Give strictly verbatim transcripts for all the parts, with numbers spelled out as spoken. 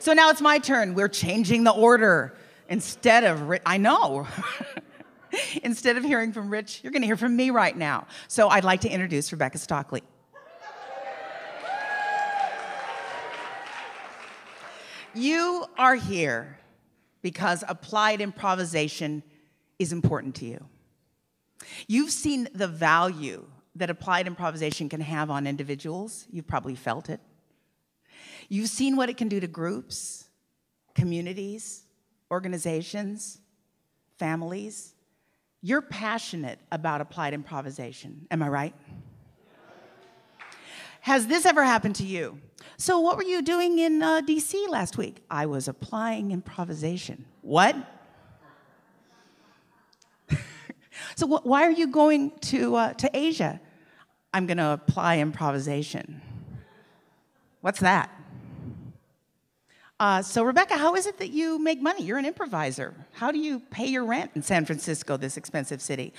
so now it's my turn. We're changing the order. Instead of, I know. Instead of hearing from Rich, you're going to hear from me right now. So I'd like to introduce Rebecca Stockley. You are here because applied improvisation is important to you. You've seen the value that applied improvisation can have on individuals. You've probably felt it. You've seen what it can do to groups, communities, organizations, families. You're passionate about applied improvisation. Am I right? Has this ever happened to you? So what were you doing in uh, D C last week? I was applying improvisation. What? So wh why are you going to, uh, to Asia? I'm going to apply improvisation. What's that? Uh, so Rebecca, how is it that you make money? You're an improviser. How do you pay your rent in San Francisco, this expensive city?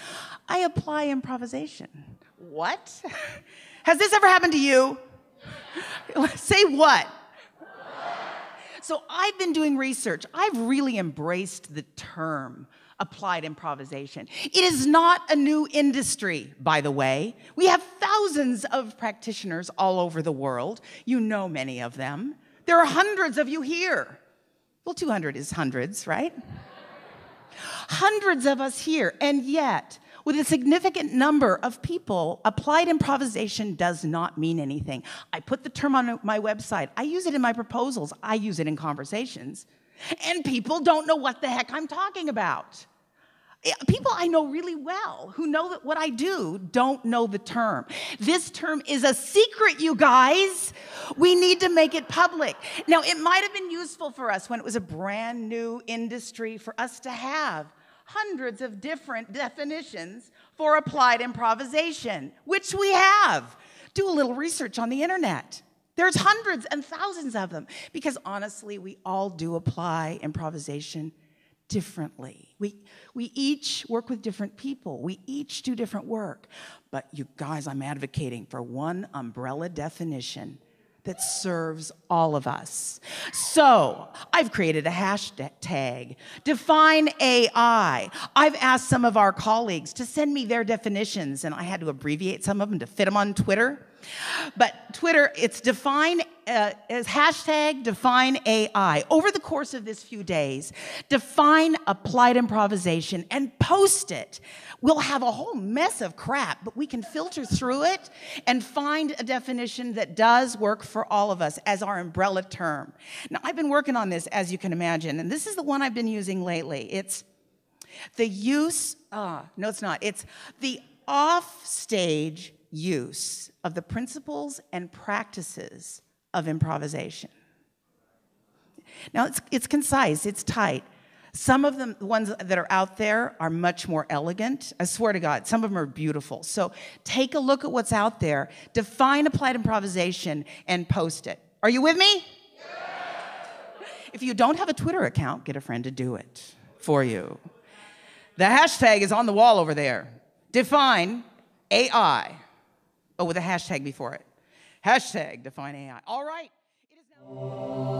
I apply improvisation. What? Has this ever happened to you? Say what? So I've been doing research. I've really embraced the term applied improvisation. It is not a new industry, by the way. We have thousands of practitioners all over the world. You know many of them. There are hundreds of you here. Well, two hundred is hundreds, right? Hundreds of us here, and yet, with a significant number of people, applied improvisation does not mean anything. I put the term on my website. I use it in my proposals. I use it in conversations. And people don't know what the heck I'm talking about. People I know really well who know that what I do don't know the term. This term is a secret, you guys. We need to make it public. Now, it might have been useful for us when it was a brand new industry for us to have hundreds of different definitions for applied improvisation, which we have. Do a little research on the internet. There's hundreds and thousands of them because honestly, we all do apply improvisation differently. We, we each work with different people. We each do different work. But you guys, I'm advocating for one umbrella definition that serves all of us. So I've created a hashtag, Define A I. I've asked some of our colleagues to send me their definitions, and I had to abbreviate some of them to fit them on Twitter. But Twitter, it's define, uh, as hashtag define A I. Over the course of this few days, define applied improvisation and post it. We'll have a whole mess of crap, but we can filter through it and find a definition that does work for all of us as our umbrella term. Now, I've been working on this, as you can imagine, and this is the one I've been using lately. It's the use, uh, no, it's not. It's the offstage use of the principles and practices of improvisation. Now, it's, it's concise, it's tight. Some of the ones that are out there are much more elegant. I swear to God, some of them are beautiful. So take a look at what's out there, define applied improvisation, and post it. Are you with me? Yeah. If you don't have a Twitter account, get a friend to do it for you. The hashtag is on the wall over there. Define A I. Oh, with a hashtag before it. Hashtag define A I. All right. It is now